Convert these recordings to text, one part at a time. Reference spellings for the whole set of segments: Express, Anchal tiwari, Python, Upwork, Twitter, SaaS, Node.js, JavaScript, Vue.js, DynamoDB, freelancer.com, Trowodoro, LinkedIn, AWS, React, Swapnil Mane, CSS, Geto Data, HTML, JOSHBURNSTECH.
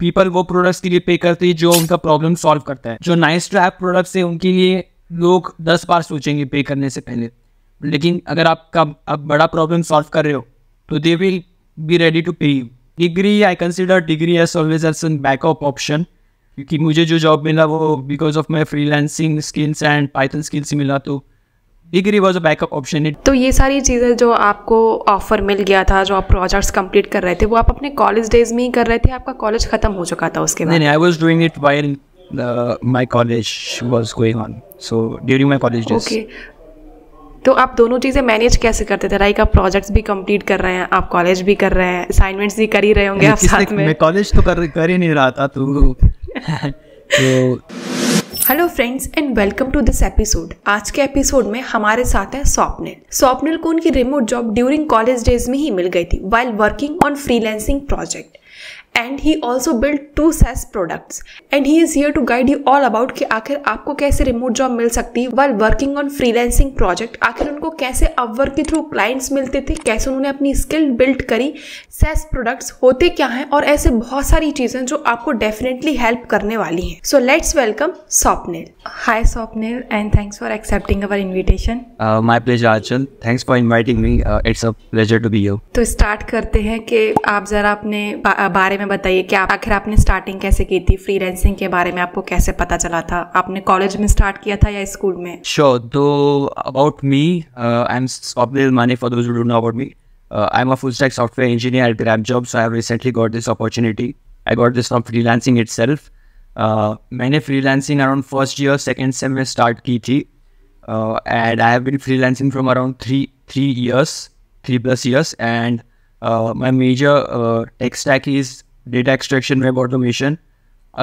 People वो products के लिए पे करते हैं जो उनका प्रॉब्लम सॉल्व करता है। जो नाइस टू हैव प्रोडक्ट्स है उनके लिए लोग 10 बार सोचेंगे पे करने से पहले, लेकिन अगर आपका आप बड़ा प्रॉब्लम सॉल्व कर रहे हो तो they will be ready to pay you. Degree, I consider degree as always as an backup option, क्योंकि मुझे जो जॉब मिला वो because of my freelancing skills and Python skills मिला, तो degree was a backup option. तो ये सारी चीज़ें जो आपको ऑफर मिल गया था, जो आप प्रोजेक्ट्स कंप्लीट कर रहे थे, वो आप अपने कॉलेज डेज में ही कर रहे थे? आपका कॉलेज खत्म हो चुका था उसके बाद? नहीं, I was doing it while my college was going on, so during my college days. Okay, तो आप दोनों चीज़ें मैनेज कैसे करते थे? लाइक आप प्रोजेक्ट्स भी कंप्लीट कर रहे हैं, आप कॉलेज भी कर रहे हैं, असाइनमेंट्स भी कर ही रहे होंगे आप साथ में? मैं कॉलेज तो कर ही नहीं रहा था तो hello friends and welcome to this episode. आज के एपिसोड में हमारे साथ है स्वप्निल। स्वप्निल को उनकी remote job during college days में ही मिल गई थी while working on freelancing project, and he also build 2 SaaS products, and he is here to guide you all about कि आखिर आपको कैसे रिमोट जॉब मिल सकती है while working on freelancing project, आखिर उनको कैसे अपवर्क के थ्रू क्लाइंट्स मिलते थे, कैसे उन्होंने अपनी स्किल बिल्ड करी, SaaS प्रोडक्ट्स होते क्या हैं, और ऐसे बहुत सारी चीजें जो आपको डेफिनेटली हेल्प करने वाली हैं। So let's welcome Swapnil. Hi Swapnil, and thanks for accepting our invitation. My pleasure Aanchal, thanks for inviting me, it's a pleasure to be here. तो स्टार्ट करते हैं कि आप जरा अपने बारे में बताइए कि आखिर आपने स्टार्टिंग कैसे की थी, फ्रीलांसिंग के बारे में आपको कैसे पता चला था, आपने कॉलेज में स्टार्ट किया था या स्कूल में? श्योर, तो about me, I am Swapnil Mane, for those who don't know about me, I am a full stack software engineer at Grab Jobs. I have recently got this opportunity, I got this from freelancing itself. मैंने freelancing around first year second sem में start की थी, and I have been freelancing from around three plus years, and my major tech stack is data extraction, web automation.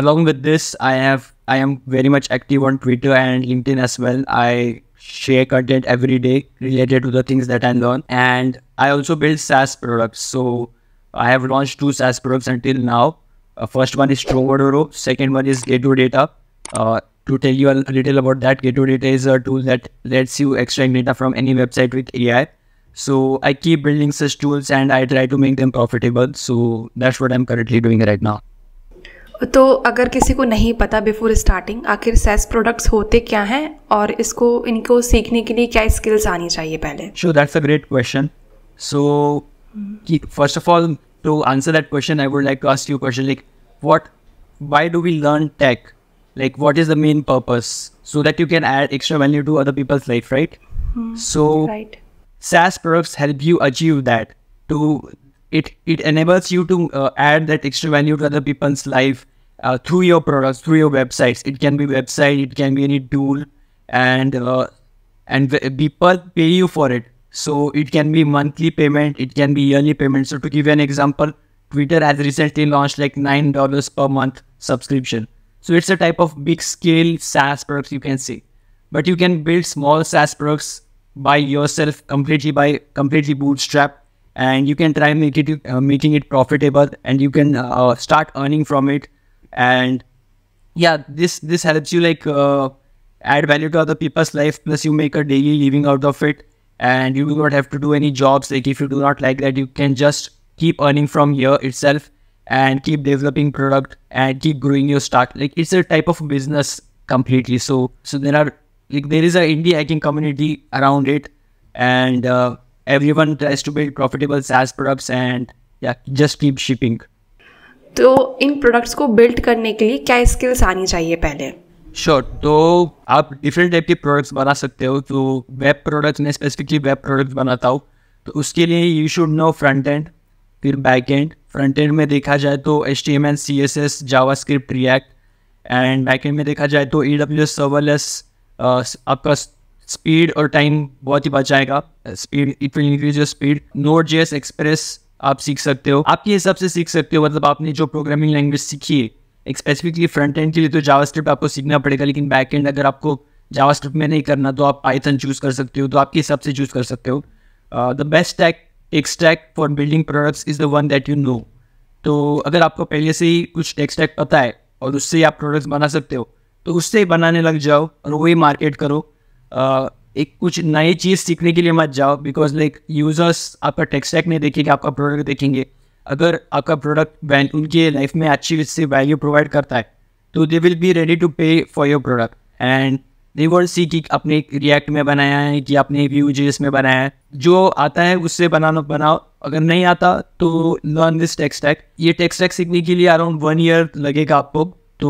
Along with this, I am very much active on Twitter and LinkedIn as well. I share content every day related to the things that I learn, and I also build SaaS products. So I have launched 2 SaaS products until now. First one is Trowodoro, second one is Geto Data. To tell you a little about that, Geto Data is a tool that lets you extract data from any website with AI. So I keep building such tools and I try to make them profitable. So that's what I'm currently doing right now. तो अगर किसी को नहीं पता before starting आखिर SaaS products होते क्या हैं और इसको इनको सीखने के लिए क्या स्किल्स आनी चाहिए पहले? Sure, that's a great question. So first of all, to answer that question, I would like to ask you a question like, why do we learn tech? Like, what is the main purpose? So that you can add extra value to other people's life, right? So right. SaaS products help you achieve that. It enables you to add that extra value to other people's life through your products, through your websites. It can be website, it can be any tool, and people pay you for it. So it can be monthly payment, it can be yearly payment. So to give you an example, Twitter has recently launched like $9 per month subscription. So it's a type of big scale SaaS products you can say, but you can build small SaaS products by yourself, completely bootstrap, and you can try making it profitable, and you can start earning from it. And yeah, this helps you like add value to other people's life, plus you make a daily living out of it, and you do not have to do any jobs. Like if you do not like that, you can just keep earning from here itself and keep developing product and keep growing your start. Like it's a type of business completely. So there is an indie hacking community around it, and everyone tries to build profitable SaaS products, and yeah, just keep shipping. तो इन products को build करने के लिए क्या skills आनी चाहिए पहले? Sure, तो आप different type के products बना सकते हो. तो web products में specifically web products बनाता हूँ, तो उसके लिए you should know front end, फिर back end. Front end में देखा जाए तो HTML, CSS, JavaScript, React, and back end में देखा जाए तो AWS serverless. आपका स्पीड और टाइम बहुत ही बचाएगा, speed it will increase your speed. Node.js, Express आप सीख सकते हो, आपके हिसाब से सीख सकते हो, मतलब आपने जो प्रोग्रामिंग लैंग्वेज सीखी है स्पेसिफिकली फ्रंट एंड के लिए तो जावास्क्रिप्ट आपको सीखना पड़ेगा, लेकिन बैक एंड अगर आपको जावास्क्रिप्ट में नहीं करना तो आप पाइथन चूज कर सकते हो, तो आपके हिसाब से चूज कर सकते हो. The best tech stack for building products is the one that you know. तो अगर आपको पहले से ही कुछ टेक स्टैक पता है और उससे आप प्रोडक्ट्स बना सकते हो तो उससे बनाने लग जाओ और वही मार्केट करो. एक कुछ नई चीज़ सीखने के लिए मत जाओ, बिकॉज लाइक यूजर्स आपका टेक स्टैक नहीं देखेंगे, आपका प्रोडक्ट देखेंगे. अगर आपका प्रोडक्ट उनके लाइफ में अच्छी से वैल्यू प्रोवाइड करता है तो they will be ready to pay for your product and they will see कि आपने रिएक्ट में बनाया है कि आपने Vue.js में बनाया है। जो आता है उससे बनाओ, अगर नहीं आता तो लर्न दिस टेक स्टैक। ये टेक स्टैक सीखने के लिए अराउंड 1 ईयर लगेगा आपको, तो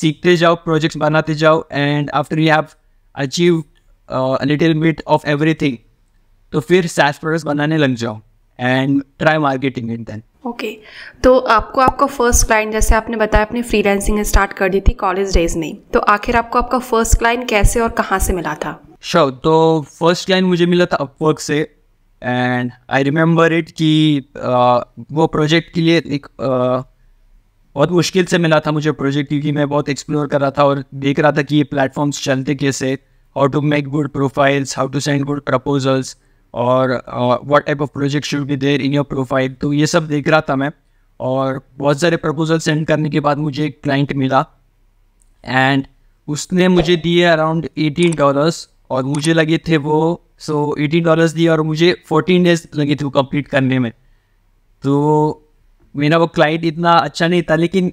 सीखते जाओ, प्रोजेक्ट्स बनाते जाओ and after you have achieve little bit of everything तो फिर SaaS प्रोडक्ट्स बनाने लग जाओ and try marketing it then. Okay, तो आपको आपका फर्स्ट क्लाइंट, जैसे आपने बताया आपने फ्रीलांसिंग स्टार्ट कर दी थी कॉलेज डेज में, तो आखिर आपको आपका फर्स्ट क्लाइंट कैसे और कहाँ से मिला था? श्योर, तो फर्स्ट क्लाइंट मुझे मिला था अपवर्क से एंड आई रिमेम्बर इट कि वो प्रोजेक्ट के लिए एक बहुत मुश्किल से मिला था मुझे प्रोजेक्ट, क्योंकि मैं बहुत एक्सप्लोर कर रहा था और देख रहा था कि ये प्लेटफॉर्म्स चलते कैसे, how to make good profiles, how to send good proposals और what type of project should be there in your profile. तो ये सब देख रहा था मैं और बहुत सारे प्रपोजल सेंड करने के बाद मुझे एक क्लाइंट मिला एंड उसने मुझे दिए अराउंड $18 और मुझे लगे थे वो $18 दिए और मुझे 14 डेज लगे थे वो कंप्लीट करने में। तो मेरा वो क्लाइंट इतना अच्छा नहीं था लेकिन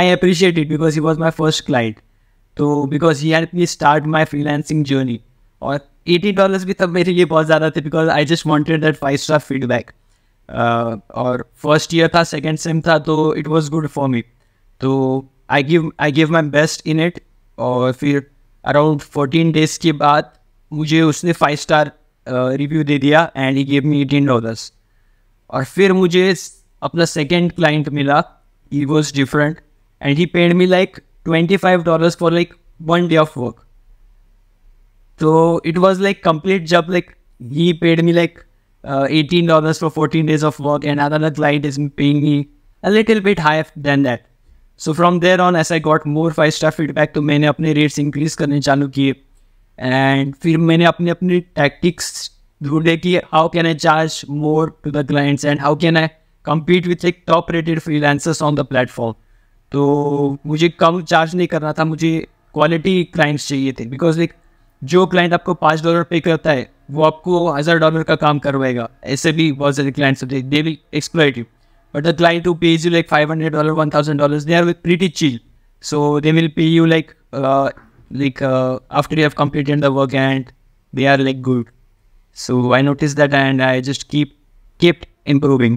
I appreciate it because he was my first client, तो because he help me start my freelancing journey. और $80 भी तब मेरे लिए बहुत ज़्यादा थे because I just wanted that five star feedback और फर्स्ट ईयर था, सेकेंड सेम था, तो it was good for me, तो I give my best in it. और फिर अराउंड 14 डेज के बाद मुझे उसने 5-स्टार रिव्यू दे दिया एंड ही गिव मी $18। और फिर मुझे अपना सेकेंड क्लाइंट मिला, he was different and he paid me like $25 for like 1 day of work. तो इट वॉज लाइक कंप्लीट जब like he paid me like $18 for 14 days of work and another client is paying me a little bit higher than that. So from there on as I got more five star feedback, तो मैंने अपने rates increase करने चालू किए and फिर मैंने अपनी tactics ढूंढे कि how can I charge more to the clients and how can I compete with like top rated freelancers on the platform. तो मुझे कम चार्ज नहीं करना था, मुझे क्वालिटी क्लाइंट्स चाहिए थे बिकॉज लाइक जो क्लाइंट आपको $5 पे करता है वो आपको $1000 का काम करवाएगा। ऐसे भी बहुत सारे क्लाइंट्स होते हैं, they will exploit you, but the client who pays you like $500 $1000 they are with pretty chill, so they will pay you like after you have completed the work and they are like good. So I notice that and I just keep improving.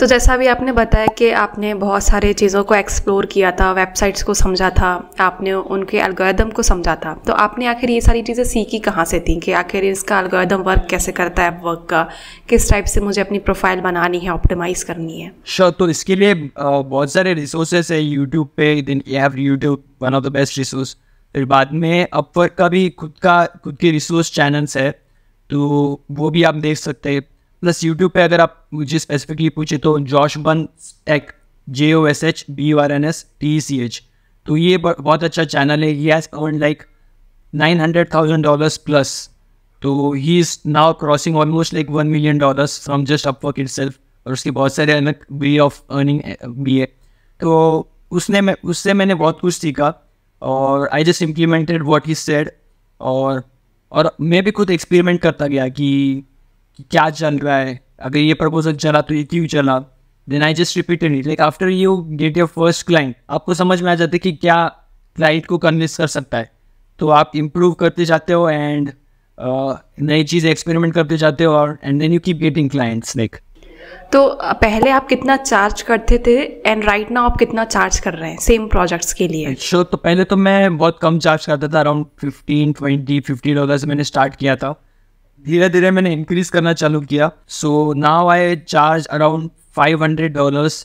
तो जैसा भी आपने बताया कि आपने बहुत सारे चीज़ों को एक्सप्लोर किया था, वेबसाइट्स को समझा था, आपने उनके एल्गोरिदम को समझा था, तो आपने आखिर ये सारी चीज़ें सीखी कहाँ से थी कि आखिर इसका एल्गोरिदम वर्क कैसे करता है, वर्क का किस टाइप से मुझे अपनी प्रोफाइल बनानी है, ऑप्टिमाइज करनी है? श्योर, तो इसके लिए बहुत सारे रिसोर्सेज है यूट्यूब पे, YouTube one of the best resource. फिर बाद में अपवर्क का भी खुद के रिसोर्स चैनल्स है, तो वो भी आप देख सकते हैं। प्लस यूट्यूब पे अगर आप मुझे स्पेसिफिकली पूछे तो जॉश बन टेक JOSHBURNSTECH, तो ये बहुत अच्छा चैनल है। He has earn like $900,000 plus, तो he is now crossing almost like $1 million from just Upwork itself और उसके बहुत सारे अलग वे ऑफ अर्निंग भी है। तो उससे मैंने बहुत कुछ सीखा और I just implemented what he said और मैं भी खुद एक्सपेरिमेंट करता गया कि क्या चल रहा है, अगर ये प्रपोजल चला तो ये क्यों चला। Then I just repeated it, like after you get your first client आपको समझ में आ जाता है कि क्या क्लाइंट को कन्विंस कर सकता है, तो आप इम्प्रूव करते जाते हो एंड नई चीज़ एक्सपेरिमेंट करते जाते हो और and then you keep getting clients like. तो पहले आप कितना चार्ज करते थे एंड राइट नाउ आप कितना चार्ज कर रहे हैं सेम प्रोजेक्ट्स के लिए? श्योर, तो पहले तो मैं बहुत कम चार्ज करता था, अराउंड $15-20 मैंने स्टार्ट किया था, धीरे धीरे मैंने इंक्रीज करना चालू किया। So now I charge around $500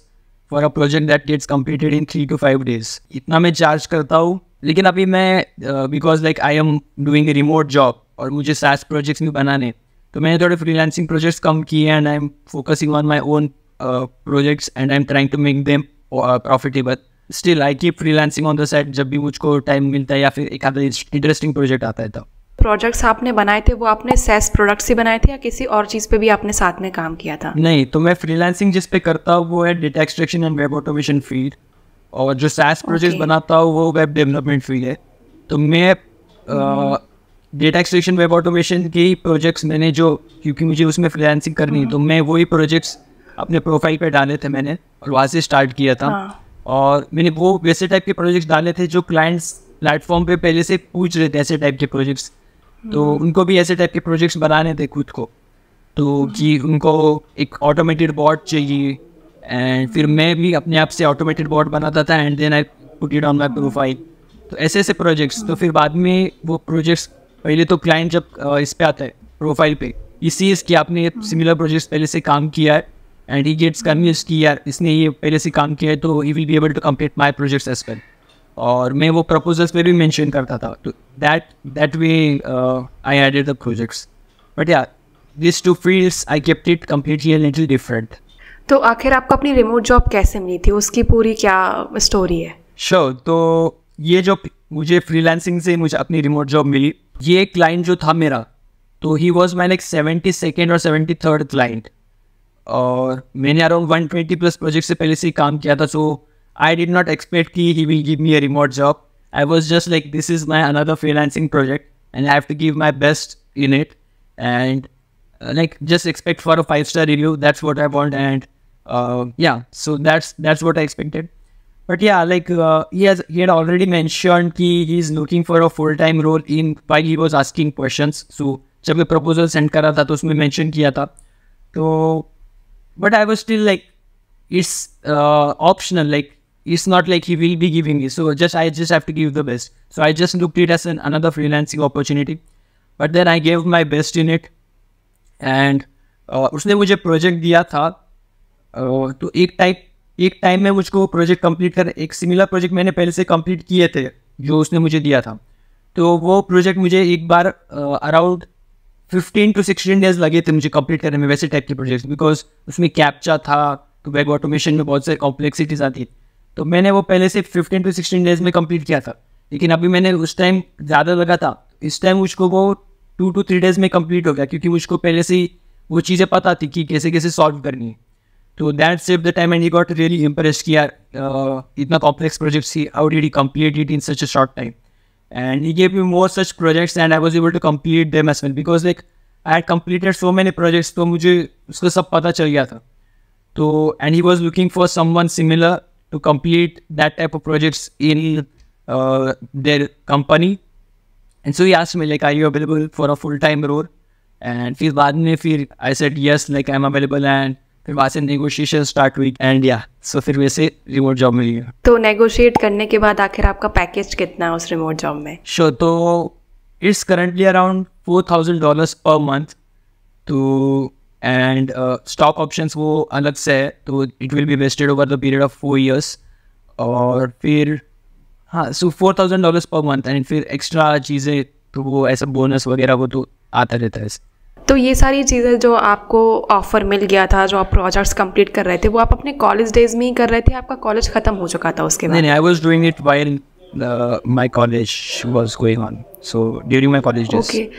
for a project that gets completed in 3 to 5 days, इतना मैं चार्ज करता हूँ। लेकिन अभी मैं because like I am doing a remote job और मुझे SaaS प्रोजेक्ट्स में बनाने, तो मैंने थोड़े फ्रीलांसिंग प्रोजेक्ट्स कम किए and I am focusing on my own projects and I am trying to make them profitable. Still I keep freelancing on the side जब भी मुझको टाइम मिलता है या फिर एक आधा इंटरेस्टिंग प्रोजेक्ट आता है। तब प्रोजेक्ट्स आपने बनाए थे वो आपने SaaS प्रोडक्ट्स ही बनाए थे या किसी और चीज़ पे भी आपने साथ में काम किया था? नहीं, तो मैं फ्रीलांसिंग जिस पे करता हूँ वो है data extraction and web automation field, और जो SaaS प्रोजेक्ट्स बनाता हूँ वो वेब डेवलपमेंट फील्ड है। तो मैं डेटा एक्सट्रैक्शन वेब ऑटोमेशन के ही प्रोजेक्ट्स मैंने जो, क्योंकि मुझे उसमें फ्रीलांसिंग करनी है, तो मैं वही प्रोजेक्ट्स अपने प्रोफाइल पे डाले थे मैंने और वहाँ से स्टार्ट किया था। और मैंने वो वैसे टाइप के प्रोजेक्ट्स डाले थे जो क्लाइंट्स प्लेटफॉर्म पे पहले से पूछ रहे थे, ऐसे टाइप के प्रोजेक्ट्स। तो उनको भी ऐसे टाइप के प्रोजेक्ट्स बनाने थे खुद को, तो कि उनको एक ऑटोमेटेड बॉट चाहिए। एंड फिर मैं भी अपने आप से ऑटोमेटेड बॉट बनाता था and then I put it on my profile. तो ऐसे ऐसे प्रोजेक्ट्स। तो फिर बाद में वो प्रोजेक्ट्स, पहले तो क्लाइंट जब इस पर आता है प्रोफाइल पे, इसी इसकी आपने सिमिलर प्रोजेक्ट्स पहले से काम किया है एंड ही गेट्स कन्विंस्ड कि यार इसने ये पहले से काम किया है तो he will be able to complete my projects as well. और मैं वो प्रपोजल्स पे भी मेंशन करता था, तो that way I added the projects. But यार this two fields I kept it completely little different. तो आखिर आपको अपनी रिमोट जॉब कैसे मिली थी, उसकी पूरी क्या स्टोरी है? श्योर। तो ये जॉब मुझे फ्रीलांसिंग से मुझे अपनी रिमोट जॉब मिली। ये क्लाइंट जो था मेरा, तो he was my like 72nd और 73rd क्लाइंट। और मैंने अराउंड 120+ प्रोजेक्ट से पहले से ही काम किया था। सो I did not expect कि he will give me a remote job. I was just like, this is my another freelancing project and I have to give my best in it and like just expect for a 5-star review. That's what I want and yeah, so that's what I expected. But yeah, like he had already mentioned कि he is looking for a full-time role in while he was asking questions. So जब मैं proposal send कर रहा था तो उसमें mention किया था, तो but I was still like it's optional, like it's not like he will be giving me, so just I just have to give the best. So I just looked it as another freelancing opportunity, but then I gave my best in it and उसने मुझे project दिया था। तो एक time में मुझको project complete कर, एक सिमिलर प्रोजेक्ट मैंने पहले से कंप्लीट किए थे जो उसने मुझे दिया था। तो वो प्रोजेक्ट मुझे एक बार अराउंड 15 to 16 डेज लगे थे मुझे कंप्लीट करने में, वैसे टाइप के प्रोजेक्ट, बिकॉज उसमें कैप्चा था तो वेब ऑटोमेशन में बहुत सारी कॉम्प्लेक्सिटीज आती है। तो मैंने वो पहले से 15 टू 16 डेज में कंप्लीट किया था, लेकिन अभी मैंने उस टाइम ज़्यादा लगा था, इस टाइम मुझको वो 2 to 3 डेज में कंप्लीट हो गया, क्योंकि मुझको पहले से ही वो चीज़ें पता थी कि कैसे कैसे सॉल्व करनी है। तो that save the time and he got really impressed कि यार इतना complex project see how did he complete it in such a short time and he gave me more such projects and I was able to complete them as well because like I had completed so many projects. तो मुझे उसका सब पता चल गया था। So and he was looking for someone similar to complete that type of projects in their company, and so he asked me like, "Are you available for a full-time role?" And फिर बाद में फिर I said yes, like I'm available, and फिर वहाँ से negotiations start हुई and yeah, so फिर वैसे remote job मिली है। तो negotiate करने के बाद आखिर आपका package कितना है उस remote job में? Sure, तो it's currently around $4,000 per month to and stock options वो अलग से है, तो it will be vested over the period of 4 years। और फिर हाँ, सो $4,000 पर मंथ एंड फिर एक्स्ट्रा चीज़ें, तो वो ऐसा बोनस वगैरह वो तो आता रहता है। तो ये सारी चीज़ें जो आपको ऑफर मिल गया था, जो आप प्रोजेक्ट्स कंप्लीट कर रहे थे, वो आप अपने कॉलेज डेज में ही कर रहे थे? आपका कॉलेज ख़त्म हो चुका था उसके बाद? नहीं, I was doing it while my college was going on, so during my college days. Okay,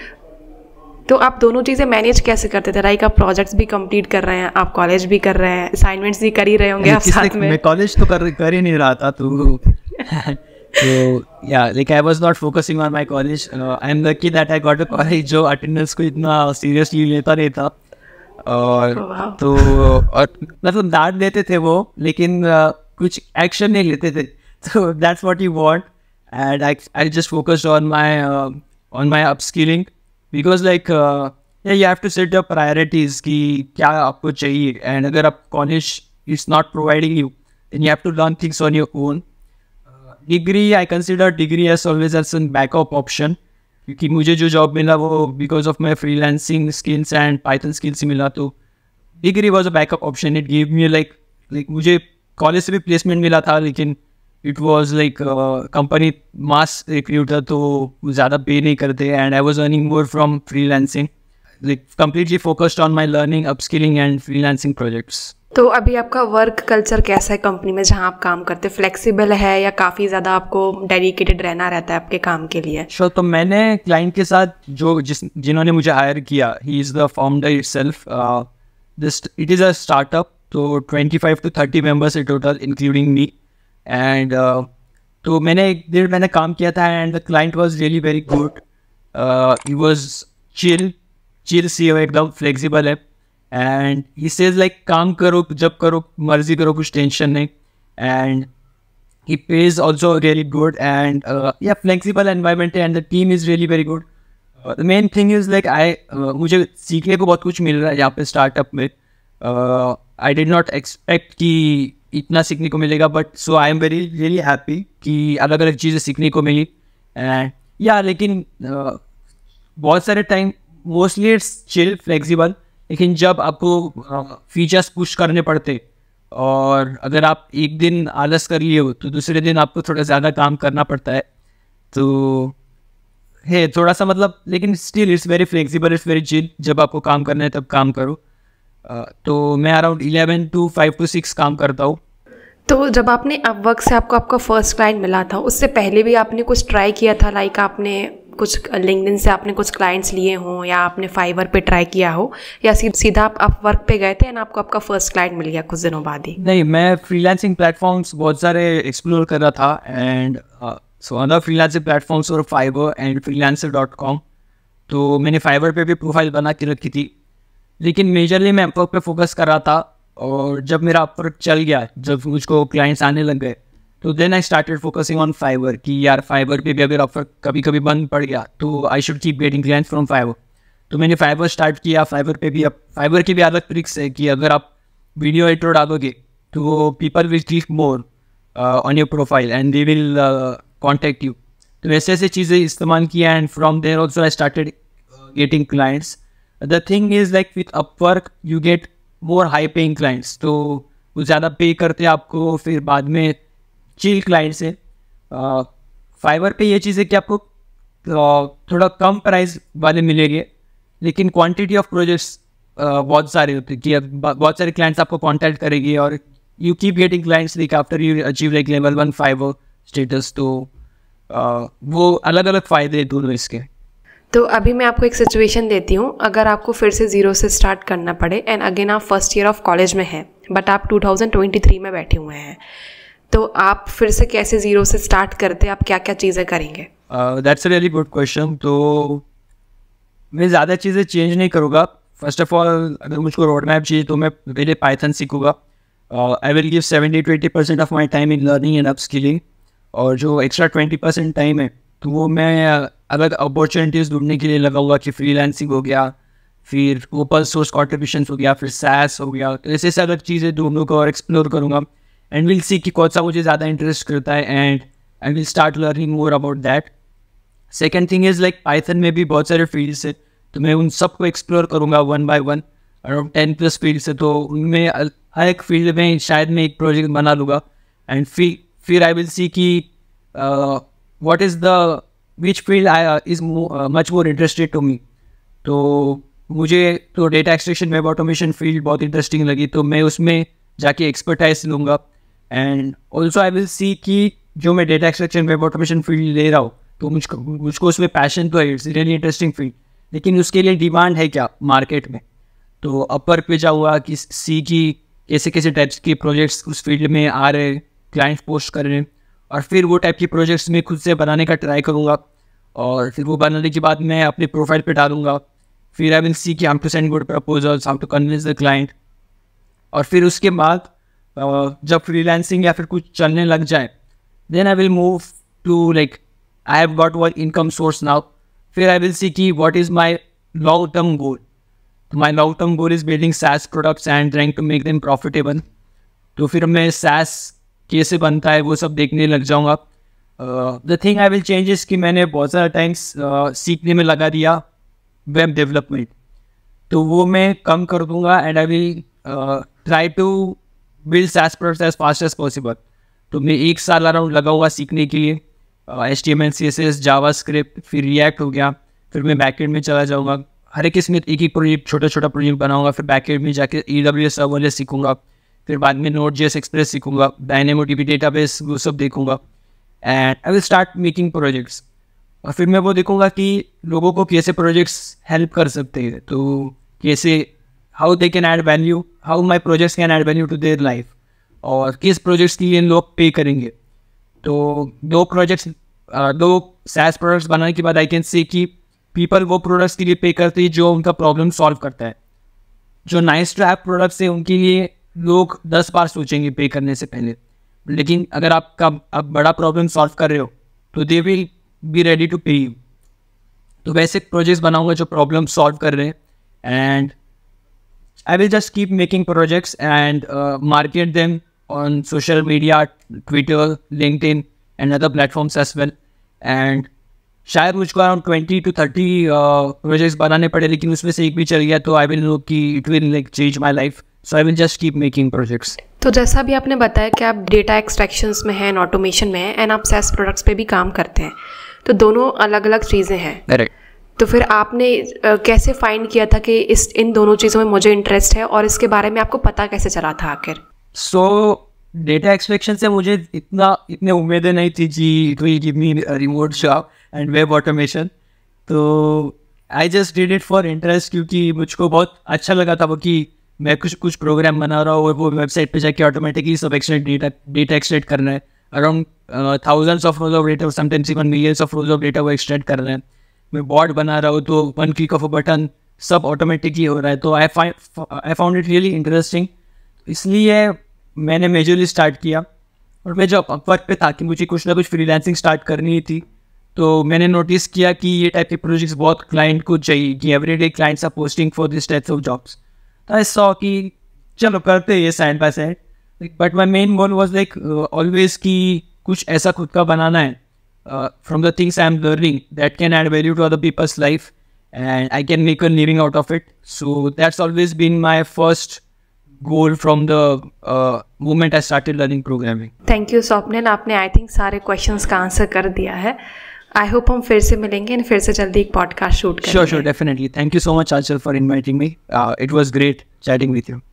तो आप दोनों चीज़ें मैनेज कैसे करते थे? लाइक आप प्रोजेक्ट्स भी कंप्लीट कर रहे हैं, आप कॉलेज भी कर रहे हैं, असाइनमेंट्स भी कर ही रहे होंगे आप साथ में। मैं कॉलेज तो कर ही नहीं रहा था, तो या like I was not focusing on my college. I am lucky that I got a college जो अटेंडेंस को इतना सीरियसली लेता नहीं था। और तो मतलब डांट देते थे वो, लेकिन कुछ एक्शन नहीं लेते थे। तो that's what you want and I just focused on my upskilling because like you have to set your priorities कि क्या आपको चाहिए, एंड अगर आप college is not providing you then you have to learn things on your own. Degree, I consider degree as always as an backup option, क्योंकि मुझे जो job मिला वो because of my freelancing skills and Python skills मिला। तो degree was a backup option, it give me like मुझे college से भी प्लेसमेंट मिला था, लेकिन it was like company mass recruiter, तो ज़्यादा पे नहीं करते and I was earning more from freelancing. Like completely focused on my learning, upskilling and freelancing projects. तो अभी आपका वर्क कल्चर कैसा है कंपनी में जहाँ आप काम करते? फ्लेक्सिबल है या काफ़ी ज़्यादा आपको डेडिकेटेड रहना रहता है आपके काम के लिए? श्योर, तो मैंने क्लाइंट के साथ जिन्होंने मुझे हायर किया, he is the founder itself, it is a startup, तो 25 to 30 members in total including me. And तो मैंने 1.5 महीने काम किया था and the client was really very good. He was chill सी, एकदम फ्लेक्सिबल है एंड ही सेज लाइक काम करो जब करो मर्जी करो कुछ टेंशन नहीं and he pays also really good and yeah flexible environment and the team is really very good. The main thing is like मुझे सीखने को बहुत कुछ मिल रहा है यहाँ पे startup में. I did not expect कि इतना सीखने को मिलेगा but so I am very really happy कि अलग अलग चीज़ें सीखने को मिली and yeah लेकिन बहुत सारे time mostly it's chill flexible लेकिन जब आपको features push करने पड़ते और अगर आप एक दिन आलस कर लिए हो तो दूसरे दिन आपको थोड़ा ज़्यादा काम करना पड़ता है तो है थोड़ा सा मतलब लेकिन still it's very flexible it's very chill. जब आपको काम करना है तब काम करो. तो मैं अराउंड 11 to 5 to 6 काम करता हूँ. तो जब आपने अपवर्क से आपको आपका फर्स्ट क्लाइंट मिला था उससे पहले भी आपने कुछ ट्राई किया था लाइक आपने कुछ लिंक्डइन से आपने कुछ क्लाइंट्स लिए हों या आपने फाइवर पे ट्राई किया हो या सीधा आप अपवर्क पे गए थे एंड आपको आपका फर्स्ट क्लाइंट मिल गया कुछ दिनों बाद ही? नहीं, मैं फ्रीलांसिंग प्लेटफॉर्म्स बहुत सारे एक्सप्लोर कर रहा था and so other freelancing platforms और फाइवर एंड freelancer.com. तो मैंने फाइवर पे भी प्रोफाइल बना के रखी थी लेकिन मेजरली मैं अपवर्क पे फोकस कर रहा था. और जब मेरा अपवर्क चल गया जब मुझको क्लाइंट्स आने लग गए तो then I started focusing on Fiverr कि यार फाइवर पे भी अगर ऑफर कभी कभी बंद पड़ गया तो I should keep getting clients from Fiverr. तो मैंने फाइवर स्टार्ट किया. फाइवर पे भी अब फाइवर की भी अलग ट्रिक्स है कि अगर आप वीडियो इंट्रो डालोगे तो people will click more on your profile and they will contact you. तो ऐसे ऐसे चीज़ें इस्तेमाल किया and from there also I started getting clients. The thing is like with Upwork you get more high paying clients तो वो ज़्यादा पे करते आपको फिर बाद में चिल क्लाइंट से. फाइवर पे ये चीज़ है कि आपको थोड़ा कम प्राइस वाले मिलेंगे लेकिन क्वांटिटी ऑफ प्रोजेक्ट्स बहुत सारे होते हैं कि बहुत सारे क्लाइंट्स आपको कांटेक्ट करेंगे और you keep getting clients like after you achieve like level 1 Fiverr status. तो वो अलग अलग फ़ायदे हैं दोनों इसके. तो अभी मैं आपको एक सिचुएशन देती हूँ. अगर आपको फिर से ज़ीरो से स्टार्ट करना पड़े एंड अगेन आप फर्स्ट ईयर ऑफ कॉलेज में हैं बट आप 2023 में बैठे हुए हैं तो आप फिर से कैसे ज़ीरो से स्टार्ट करते हैं? आप क्या क्या चीज़ें करेंगे? That's a really good question. तो मैं ज़्यादा चीज़ें चेंज नहीं करूँगा. फर्स्ट ऑफ ऑल अगर मुझको रोड मैप चाहिए तो मैं पहले पाइथन सीखूँगा. I will give 70 to 80% of my time in learning and upskilling और जो एक्स्ट्रा 20% टाइम है तो वो मैं अलग अपॉर्चुनिटीज़ ढूंढने के लिए लगाऊँगा कि फ्रीलांसिंग हो गया फिर ओपन सोर्स कॉन्ट्रीब्यूशन हो गया फिर SaaS हो गया. तो ऐसे अलग चीज़ें ढूंढूँगा और एक्सप्लोर करूँगा एंड विल सी कि कौन सा मुझे ज़्यादा इंटरेस्ट करता है and I will start learning more about that. Second thing is like Python में भी बहुत सारे फील्ड्स हैं तो मैं उन सबको एक्सप्लोर करूँगा 1 by 1 अराउंड 10+ फील्ड्स है तो उनमें हर एक फील्ड में शायद मैं एक प्रोजेक्ट बना लूँगा एंड फिर आई विल सी कि what is the which field I is much more interested to me. तो मुझे तो data extraction web automation field बहुत इंटरेस्टिंग लगी तो मैं उसमें जाके एक्सपर्टाइज लूँगा. And also I will see कि जो मैं data extraction web automation field ले रहा हूँ तो मुझको उसमें पैशन तो है इट्स रियली इंटरेस्टिंग फील्ड लेकिन उसके लिए डिमांड है क्या मार्केट में. तो अपवर्क पे जाऊँगा कि सी की कैसे कैसे टाइप्स के प्रोजेक्ट्स उस फील्ड में आ रहे क्लाइंट्स पोस्ट कर रहे हैं और फिर वो टाइप के प्रोजेक्ट्स में खुद से बनाने का ट्राई करूँगा और फिर वो बनाने के बाद मैं अपने प्रोफाइल पर डालूँगा. फिर आई विल सी कि how to send good proposals how to convince the client. और फिर उसके बाद जब फ्रीलांसिंग या फिर कुछ चलने लग जाए then I will move to like I have got one income source now. फिर आई विल सी कि what is my long term goal. My long term goal is building SaaS products and trying to make them profitable. तो फिर मैं SaaS कैसे बनता है वो सब देखने लग जाऊँगा. The thing I will change is कि मैंने बहुत सारा टाइम सीखने में लगा दिया वेब डेवलपमेंट तो वो मैं कम कर दूँगा and I will try to build SaaS products as fast as possible. तो मैं 1 साल अराउंड लगा हुआ सीखने के लिए HTML CSS JavaScript फिर React हो गया. फिर मैं बैकएंड में चला जाऊँगा. हर एक इसमें एक प्रोजेक्ट छोटा छोटा प्रोजेक्ट बनाऊँगा. फिर बैकएंड में जाके AWS सर्वरलेस सीखूँगा. फिर बाद में Node.js Express सीखूँगा DynamoDB डेटाबेस वो सब देखूँगा and I will start making projects. और फिर मैं वो देखूँगा कि लोगों को कैसे प्रोजेक्ट्स हेल्प कर सकते हैं तो कैसे how they can add value how my projects can add value to their life और किस प्रोजेक्ट्स के लिए लोग पे करेंगे. तो 2 SaaS प्रोडक्ट्स बनाने के बाद आई कैन सी कि पीपल वो प्रोडक्ट्स के लिए पे करते हैं जो उनका प्रॉब्लम सॉल्व करता है. जो नाइस टू हैव प्रोडक्ट्स है उनके लिए लोग 10 बार सोचेंगे पे करने से पहले, लेकिन अगर आप बड़ा प्रॉब्लम सॉल्व कर रहे हो तो they will be ready to pay you. तो वैसे प्रोजेक्ट्स बनाऊंगा जो प्रॉब्लम सॉल्व कर रहे हैं, and I will just keep making projects and market them on social media, Twitter, LinkedIn and other platforms as well. And शायद मुझको around 20 to 30 projects बनाने पड़े, लेकिन उसमें से एक भी चल गया तो I will know कि it will like change my life. So I will just keep making projects. तो जैसा भी आपने बताया कि आप data extractions में हैं, automation में हैं and आप SaaS products पे भी काम करते हैं, तो दोनों अलग अलग चीज़ें हैं। Correct. तो फिर आपने कैसे फाइंड किया था कि इन दोनों चीज़ों में मुझे इंटरेस्ट है, और इसके बारे में आपको पता कैसे चला था आखिर? सो डेटा एक्सट्रैक्शन से मुझे इतने उम्मीदें नहीं थी जी to give me remote job and web automation, तो I just did it for interest, क्योंकि मुझको बहुत अच्छा लगा था वो कि मैं कुछ प्रोग्राम बना रहा हूँ और वो वेबसाइट पे जाके ऑटोमेटिकली सब डेटा एक्सट्रैक्ट करना है। Around 1000s of rows of data, sometimes even millions of rows of data वो एक्सट्रैक्ट करना है। मैं बॉट बना रहा हूँ तो 1 क्लिक ऑफ अ बटन सब ऑटोमेटिकली हो रहा है, तो I found it really interesting, इसलिए मैंने मेजरली स्टार्ट किया। और मैं जब अपवर्क पे था कि मुझे कुछ ना कुछ फ्रीलांसिंग स्टार्ट करनी ही थी, तो मैंने नोटिस किया कि ये टाइप के प्रोजेक्ट्स बहुत क्लाइंट को चाहिए कि everyday clients are posting for this types of jobs. तो आई सॉ कि चलो करते ये side by side, but my main goal was like always कि कुछ ऐसा खुद का बनाना है from the things I am learning that can add value to other peoples life and I can make a living out of it. So that's always been my first goal from the moment I started learning programming. Thank you Swapnil, आपने I think सारे questions का answer कर दिया है। I hope हम फिर से मिलेंगे और फिर से जल्दी एक podcast shoot करेंगे। Sure, definitely. Thank you so much Anchal for inviting me. It was great chatting with you.